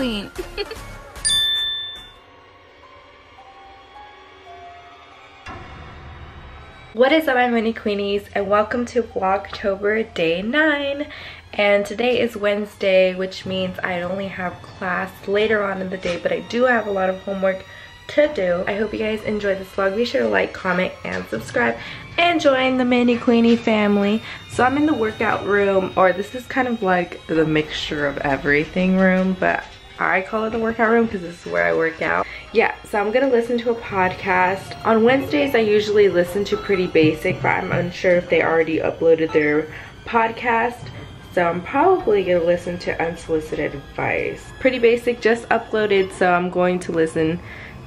queen. What is up, my mini queenies, and welcome to Vlogtober day 9. And today is Wednesday, which means I only have class later on in the day, but I do have a lot of homework to do. I hope you guys enjoyed this vlog. Be sure to like, comment, and subscribe, and join the mini queenie family. So I'm in the workout room, or this is kind of like the mixture of everything room, but I call it the workout room because this is where I work out. Yeah, so I'm gonna listen to a podcast. On Wednesdays I usually listen to Pretty Basic, but I'm unsure if they already uploaded their podcast. So I'm probably gonna listen to Unsolicited Advice. Pretty Basic just uploaded, so I'm going to listen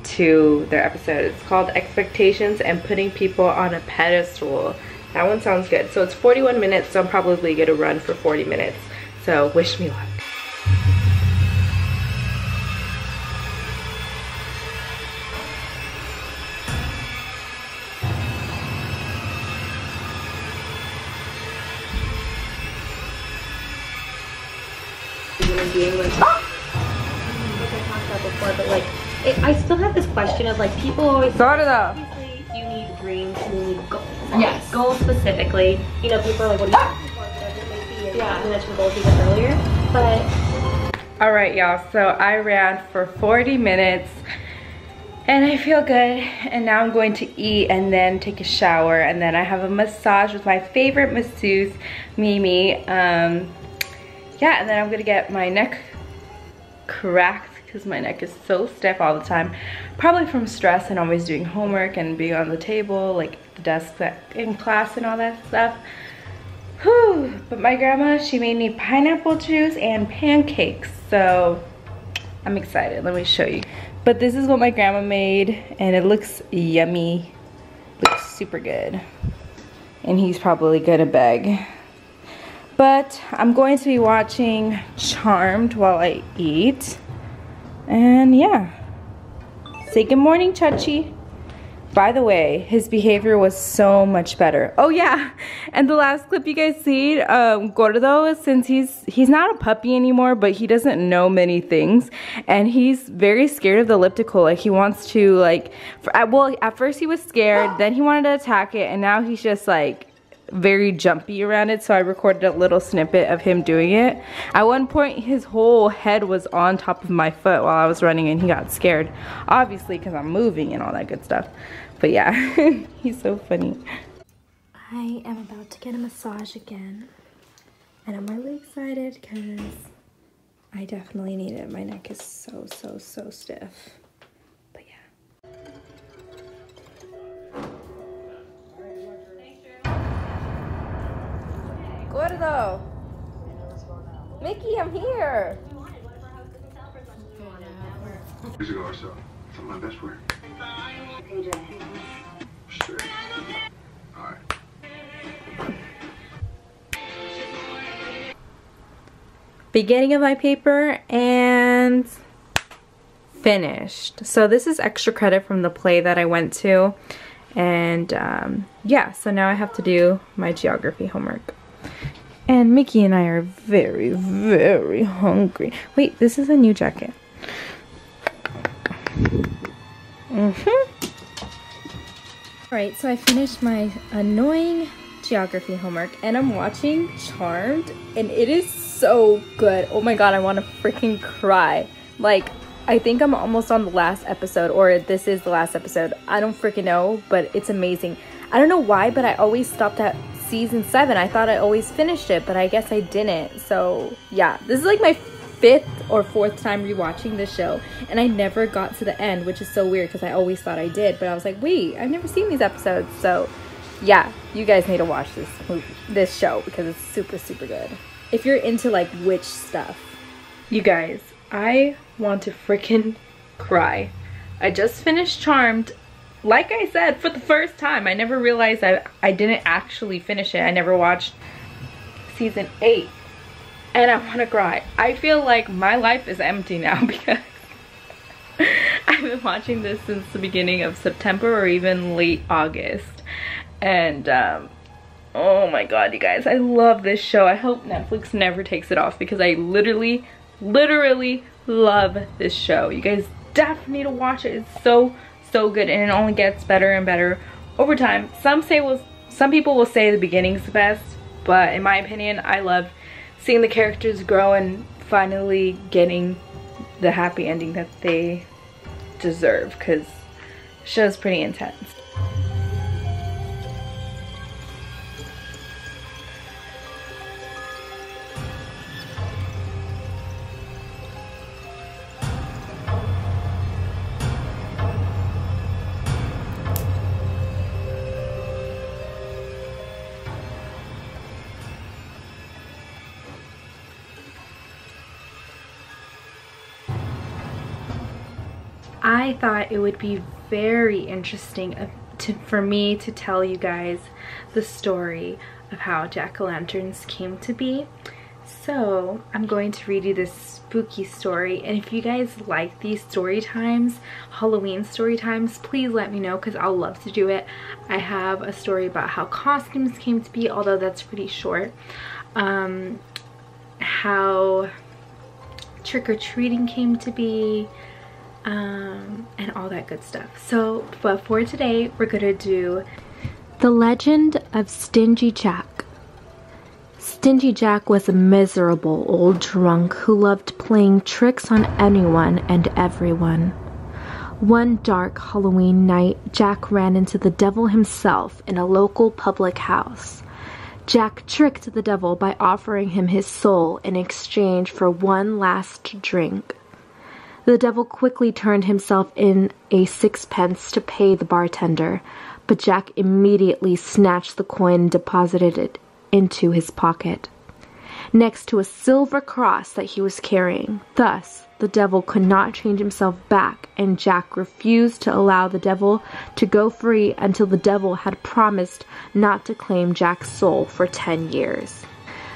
to their episode. It's called Expectations and Putting People on a Pedestal. That one sounds good. So it's 41 minutes, so I'm probably gonna run for 40 minutes. So wish me luck. I still have this question of like, people always say, obviously you need dreams and you need goals. Yes. Goals specifically. You know, people are like, what do you want? Yeah, you mentioned goals even earlier. But alright y'all, so I ran for 40 minutes and I feel good, and now I'm going to eat and then take a shower, and then I have a massage with my favorite masseuse, Mimi. Yeah, and then I'm gonna get my neck cracked because my neck is so stiff all the time, probably from stress and always doing homework and being on the table, like the desk in class and all that stuff. Whew. But my grandma, she made me pineapple juice and pancakes, so I'm excited. Let me show you. But this is what my grandma made, and it looks yummy. Looks super good. And he's probably gonna beg. But I'm going to be watching Charmed while I eat. And yeah, say good morning, Chachi. By the way, his behavior was so much better. Oh yeah, and the last clip you guys see, Gordo, since he's not a puppy anymore, but he doesn't know many things, and he's very scared of the elliptical. Like, he wants to, like, at first he was scared, then he wanted to attack it, and now he's just like very jumpy around it. So I recorded a little snippet of him doing it. At one point his whole head was on top of my foot while I was running, and he got scared, obviously, because I'm moving and all that good stuff. But yeah, he's so funny. I am about to get a massage again, and I'm really excited because I definitely need it. My neck is so stiff. Gordo! Mickey, I'm here! Years ago or so, it's not my best work. Straight. Alright. Beginning of my paper and finished. So this is extra credit from the play that I went to. And yeah, so now I have to do my geography homework. And Mickey and I are very hungry. Wait, this is a new jacket. Alright, so I finished my annoying geography homework, and I'm watching Charmed, and it is so good. Oh my god, I want to freaking cry. Like, I think I'm almost on the last episode, or this is the last episode. I don't freaking know, but it's amazing. I don't know why, but I always stopped at season 7. I thought I always finished it, but I guess I didn't. So yeah, this is like my 5th or 4th time rewatching this show, and I never got to the end, which is so weird because I always thought I did, but I was like, wait, I've never seen these episodes. So yeah, you guys need to watch this show because it's super good if you're into like witch stuff. You guys, I want to freaking cry. I just finished Charmed. Like I said, for the first time. I never realized I didn't actually finish it. I never watched season 8. And I want to cry. I feel like my life is empty now because I've been watching this since the beginning of September or even late August. And oh my god, you guys, I love this show. I hope Netflix never takes it off because I literally love this show. You guys definitely need to watch it. It's so good, and it only gets better and better over time. Some people will say the beginning's the best, but in my opinion, I love seeing the characters grow and finally getting the happy ending that they deserve, because the show's pretty intense. I thought it would be very interesting for me to tell you guys the story of how jack-o'-lanterns came to be. So I'm going to read you this spooky story, and if you guys like these story times, Halloween story times, please let me know because I'll love to do it. I have a story about how costumes came to be, although that's pretty short. How trick-or-treating came to be. And all that good stuff. So, but for today, we're gonna do the legend of Stingy Jack. Stingy Jack was a miserable old drunk who loved playing tricks on anyone and everyone. One dark Halloween night, Jack ran into the devil himself in a local public house. Jack tricked the devil by offering him his soul in exchange for one last drink. The devil quickly turned himself in a sixpence to pay the bartender, but Jack immediately snatched the coin and deposited it into his pocket, next to a silver cross that he was carrying. Thus, the devil could not change himself back, and Jack refused to allow the devil to go free until the devil had promised not to claim Jack's soul for 10 years.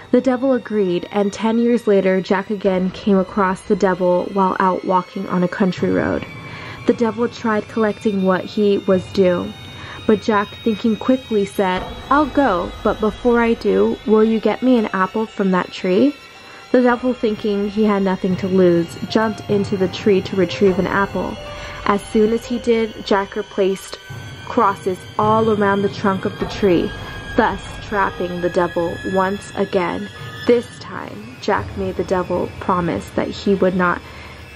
The devil agreed, and 10 years later, Jack again came across the devil while out walking on a country road. The devil tried collecting what he was due, but Jack, thinking quickly, said, "I'll go, but before I do, will you get me an apple from that tree?" The devil, thinking he had nothing to lose, jumped into the tree to retrieve an apple. As soon as he did, Jack replaced crosses all around the trunk of the tree, thus trapping the devil once again. This time, Jack made the devil promise that he would not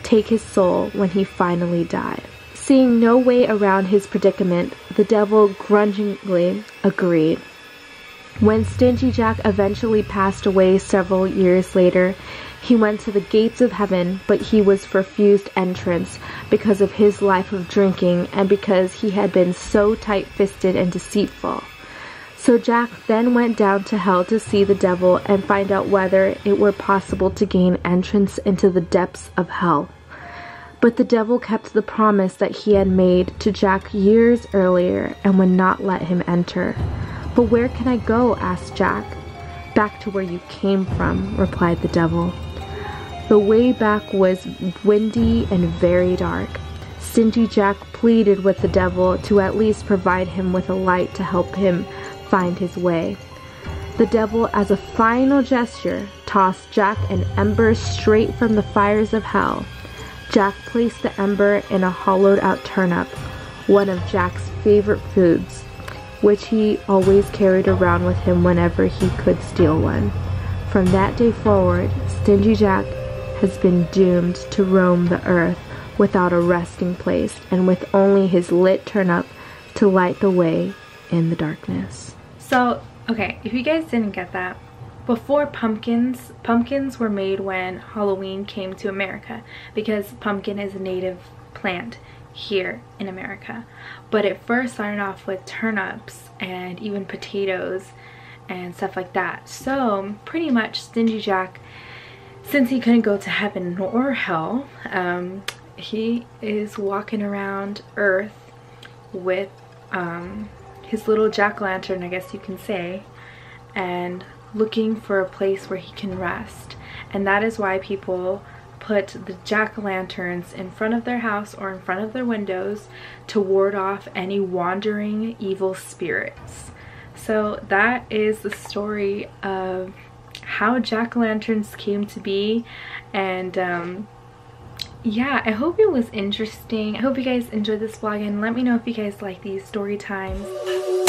take his soul when he finally died. Seeing no way around his predicament, the devil grudgingly agreed. When Stingy Jack eventually passed away several years later, he went to the gates of heaven, but he was refused entrance because of his life of drinking and because he had been so tight-fisted and deceitful. So Jack then went down to hell to see the devil and find out whether it were possible to gain entrance into the depths of hell. But the devil kept the promise that he had made to Jack years earlier and would not let him enter. "But where can I go?" asked Jack. "Back to where you came from," replied the devil. The way back was windy and very dark. Stingy Jack pleaded with the devil to at least provide him with a light to help him find his way. The devil, as a final gesture, tossed Jack an ember straight from the fires of hell. Jack placed the ember in a hollowed-out turnip, one of Jack's favorite foods, which he always carried around with him whenever he could steal one. From that day forward, Stingy Jack has been doomed to roam the earth without a resting place, and with only his lit turnip to light the way in the darkness. So, okay, if you guys didn't get that, before pumpkins were made when Halloween came to America, because pumpkin is a native plant here in America. But it first started off with turnips and even potatoes and stuff like that. So pretty much Stingy Jack, since he couldn't go to heaven or hell, he is walking around earth with his little jack-o'-lantern, I guess you can say, and looking for a place where he can rest. And that is why people put the jack-o'-lanterns in front of their house or in front of their windows to ward off any wandering evil spirits. So that is the story of how jack-o'-lanterns came to be, and yeah, I hope it was interesting. I hope you guys enjoyed this vlog, and let me know if you guys like these story times.